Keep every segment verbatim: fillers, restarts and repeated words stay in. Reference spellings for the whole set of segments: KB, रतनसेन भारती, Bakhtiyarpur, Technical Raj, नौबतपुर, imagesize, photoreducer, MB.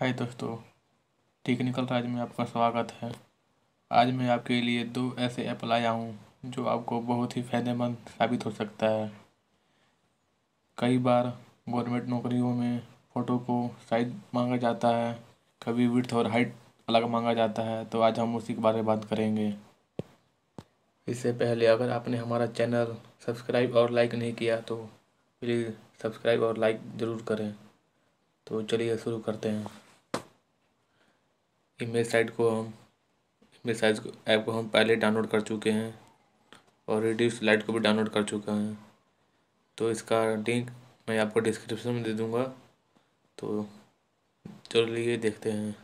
हाय दोस्तों, टेक्निकल राज में आपका स्वागत है। आज मैं आपके लिए दो ऐसे ऐप लाया हूँ जो आपको बहुत ही फ़ायदेमंद साबित हो सकता है। कई बार गवर्नमेंट नौकरियों में फ़ोटो को साइज मांगा जाता है, कभी विड्थ और हाइट अलग मांगा जाता है, तो आज हम उसी के बारे में बात करेंगे। इससे पहले अगर आपने हमारा चैनल सब्सक्राइब और लाइक नहीं किया तो प्लीज़ सब्सक्राइब और लाइक ज़रूर करें। तो चलिए शुरू करते हैं। इमेज साइज को हम इमेज साइज ऐप को हम पहले डाउनलोड कर चुके हैं और रिड्यूस लाइट को भी डाउनलोड कर चुका है। तो इसका लिंक मैं आपको डिस्क्रिप्शन में दे दूंगा। तो चलिए देखते हैं।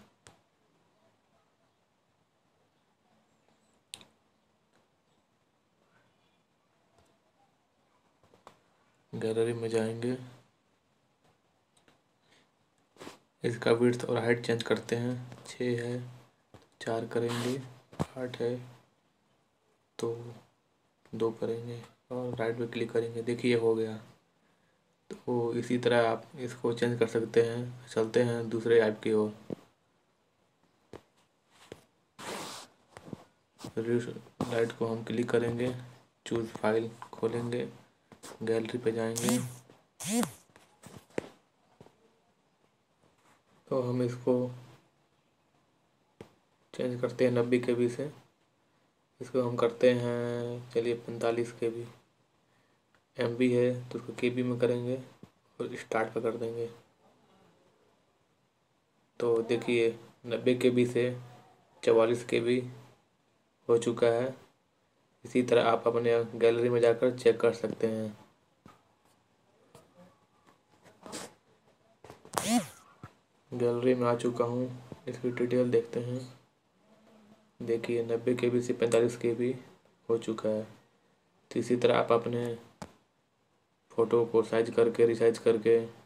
गैलरी में जाएंगे, इसका विड्थ और हाइट चेंज करते हैं। छः है, चार करेंगे, आठ है तो दो करेंगे और राइट पे क्लिक करेंगे। देखिए हो गया। तो इसी तरह आप इसको चेंज कर सकते हैं। चलते हैं दूसरे ऐप की ओर। रिड्यूस लाइट को हम क्लिक करेंगे, चूज फाइल खोलेंगे, गैलरी पे जाएंगे। तो हम इसको चेंज करते हैं नब्बे के बी से, इसको हम करते हैं चलिए पैंतालीस के बी। एम बी है तो उसको के बी में करेंगे और स्टार्ट पर कर देंगे। तो देखिए नब्बे के बी से चवालीस के बी हो चुका है। इसी तरह आप अपने गैलरी में जाकर चेक कर सकते हैं। गैलरी में आ चुका हूँ, इसकी डिटेल देखते हैं। देखिए नब्बे के बी से पैंतालीस के बी हो चुका है। तो इसी तरह आप अपने फ़ोटो को साइज करके, रिसाइज करके